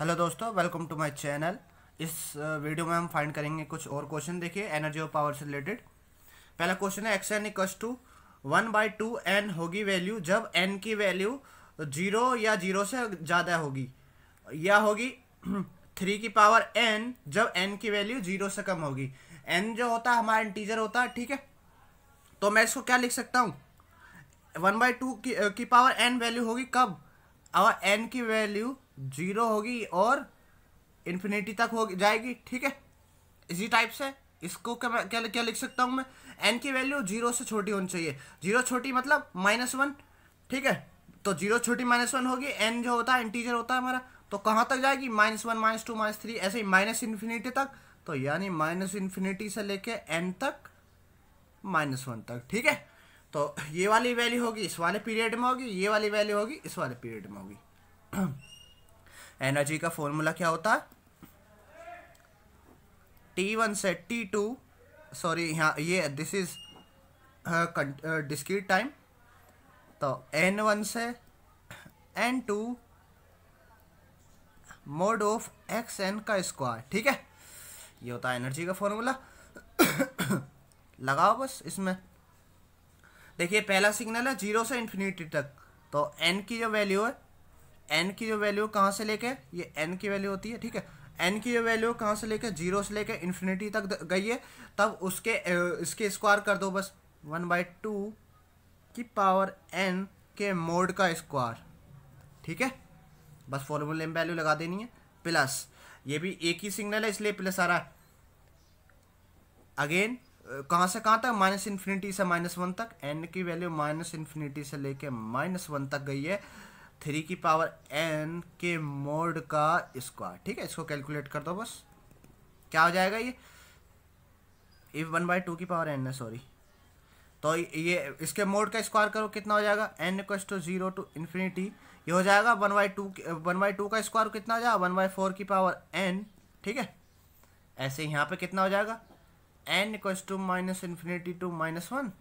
Hello दोस्तों, welcome to my channel. इस video में हम फाइंड करेंगे कुछ और क्वेश्चन। देखिए, एनर्जी और पावर से रिलेटेड पहला क्वेश्चन है x n = 1/2 n होगी वैल्यू जब n की वैल्यू 0 या 0 से ज़्यादा होगी या होगी 3n जब n की वैल्यू 0 से कम होगी। n जो होता है हमारा इंटीजर होता है, ठीक है। तो मैं इसको क्या लिख सकता हूँ, 1/2 की पावर n वैल्यू होगी कब, अब n की वैल्यू 0 होगी और इन्फिनिटी तक हो जाएगी, ठीक है। इसी टाइप से इसको क्या लिख सकता हूँ मैं, n की वैल्यू 0 से छोटी होनी चाहिए। 0 छोटी मतलब -1, ठीक है। तो 0 छोटी -1 होगी, n जो होता है इंटीजर होता है हमारा, तो कहाँ तक जाएगी, -1 -2 -3 ऐसे ही -∞ तक। तो यानी -∞ से लेके n तक -1 तक, ठीक है। तो ये वाली वैल्यू होगी इस वाले पीरियड में होगी, ये वाली वैल्यू होगी इस वाले पीरियड में होगी। एनर्जी का फॉर्मूला क्या होता है, T1 से T2, सॉरी यहाँ ये दिस इज डिस्क्रीट टाइम। तो N1 से N2 (mod of x n²), ठीक है। ये होता है एनर्जी का फॉर्मूला। लगाओ बस इसमें। देखिए, पहला सिग्नल है 0 से इन्फिनिटी तक, तो n की जो वैल्यू कहाँ से लेके, ये n की वैल्यू होती है, ठीक है। n की जो वैल्यू कहाँ से लेके 0 से लेके इन्फिनिटी तक गई है, तब इसके स्क्वायर कर दो बस, 1/2 की पावर n के मोड का स्क्वायर, ठीक है। बस फॉर्मूले में वैल्यू लगा देनी है। प्लस, ये भी एक ही सिग्नल है इसलिए प्लस आ रहा है। अगेन कहाँ से कहाँ तक, -∞ से -1 तक। n की वैल्यू -∞ से लेके -1 तक गई है, 3n के मोड का स्क्वायर, ठीक है। इसको कैलकुलेट कर दो बस, क्या हो जाएगा ये, इफ 1/2 की पावर n है, सॉरी। तो ये इसके मोड का स्क्वायर करो, कितना हो जाएगा, n = 0 to ∞, ये हो जाएगा 1/2 का स्क्वायर कितना हो जाएगा, 1/4 की पावर n, ठीक है। ऐसे यहाँ पे कितना हो जाएगा, n = -∞ to -1,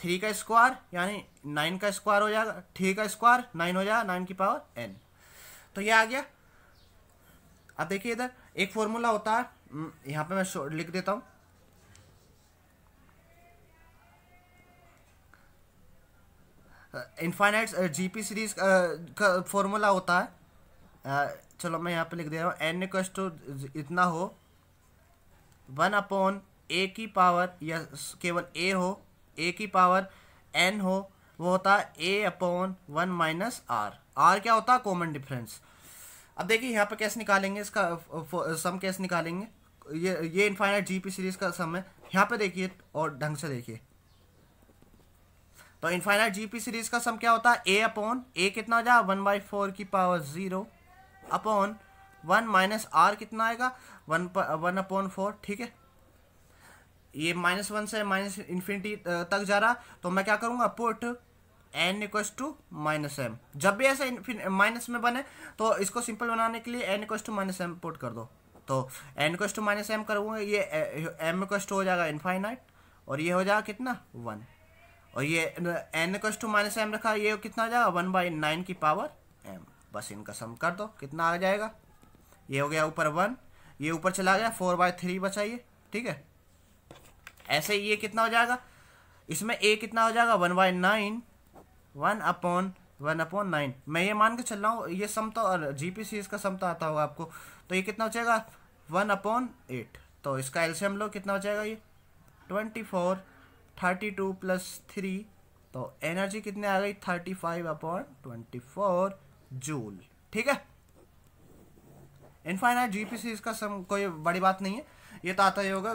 3 का स्क्वायर यानी 9 का स्क्वायर हो जाएगा, 3 का स्क्वायर 9 हो जाएगा, 9 की पावर n। तो ये आ गया। अब देखिए, इधर एक फॉर्मूला होता है, यहाँ पे मैं लिख देता हूँ, इनफाइनाइट जीपी सीरीज का फॉर्मूला होता है। चलो मैं यहाँ पे लिख दे रहा हूँ, n = इतना हो 1/a की पावर, या केवल a हो, a की पावर n हो, वो होता है a/1 - r। r क्या होता है, कॉमन डिफरेंस। अब देखिए यहाँ पे कैसे निकालेंगे इसका सम, कैसे निकालेंगे, ये इनफाइनाइट जीपी सीरीज का सम है। यहाँ पे देखिए और ढंग से देखिए, तो इनफाइनाइट जीपी सीरीज का सम क्या होता है, a कितना हो जाएगा, 1/4 की पावर 0/1 - r कितना आएगा, 1/4, ठीक है। ये -1 से -∞ तक जा रहा, तो मैं क्या करूँगा, पुट n = -m। जब भी ऐसे माइनस में बने तो इसको सिंपल बनाने के लिए n = -m पुट कर दो। तो n = -m करूँगा, ये m = हो जाएगा इनफाइनाइट, और ये हो जाएगा कितना 1, और ये n = -m रखा, ये कितना हो जाएगा 1/9 की पावर m। बस इनका सम कर दो, कितना आ जाएगा, ये हो गया ऊपर 1, ये ऊपर चला गया, 4/3 बचा ये, ठीक है। ऐसे ही ये कितना हो जाएगा, इसमें a कितना हो जाएगा, 1/9, 1/9। मैं ये मान के चल रहा हूँ, ये सम तो जीपी सीरीज का सम तो आता होगा आपको। तो ये कितना हो जाएगा, 1/8। तो इसका एलसीएम लो, कितना हो जाएगा ये, 24, 32 प्लस 3। तो एनर्जी कितनी आ गई, 35/24 जूल, ठीक है। इनफाइनाइट जीपी सीरीज का सम कोई बड़ी बात नहीं है, ये तो आता ही होगा,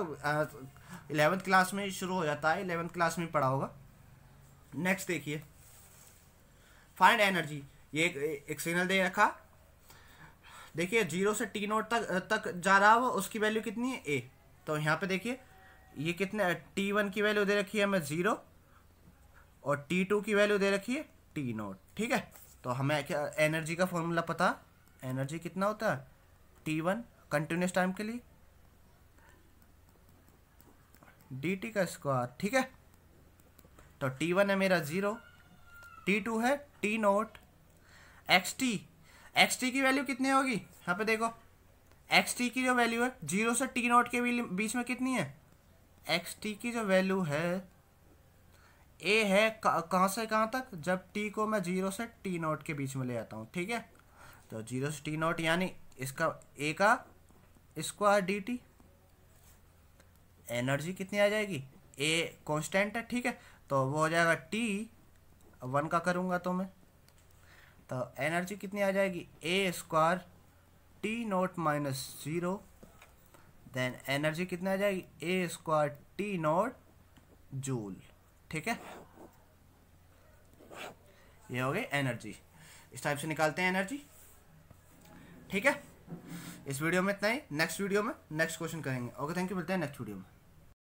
11th क्लास में शुरू हो जाता है, 11th क्लास में पढ़ा होगा। नेक्स्ट देखिए, फाइंड एनर्जी। ये एक सिग्नल दे रखा, देखिए 0 से T नोट तक जा रहा है वो, उसकी वैल्यू कितनी है a। तो यहाँ पे देखिए, ये कितने, T1 की वैल्यू दे रखी है हमें 0, और T2 की वैल्यू दे रखी है T नोट, ठीक है। तो हमें क्या एनर्जी का फॉर्मूला पता, एनर्जी कितना होता है, T1 कंटिन्यूस टाइम के लिए dt का स्क्वायर, ठीक है। तो T1 है मेरा 0, T2 है T naught, xt x t की वैल्यू कितनी होगी, यहाँ पे देखो एक्स टी की जो वैल्यू है 0 से टी नॉट के बीच में कितनी है, एक्स टी की जो वैल्यू है ए है कहाँ से कहाँ तक, जब टी को मैं 0 से टी नॉट के बीच में ले आता हूँ, ठीक है। तो 0 से टी नॉट यानी इसका ए का स्क्वायर डी टी, एनर्जी कितनी आ जाएगी, ए कांस्टेंट है ठीक है, तो वो हो जाएगा टी 1 का करूँगा तो मैं, तो एनर्जी कितनी आ जाएगी a square t naught minus 0, then energy कितनी आ जाएगी a square t naught joule, ठीक है। ये हो गई एनर्जी, इस टाइप से निकालते हैं एनर्जी, ठीक है। इस वीडियो में इतना ही, नेक्स्ट वीडियो में नेक्स्ट क्वेश्चन करेंगे। ओके थैंक यू, मिलते हैं नेक्स्ट वीडियो में।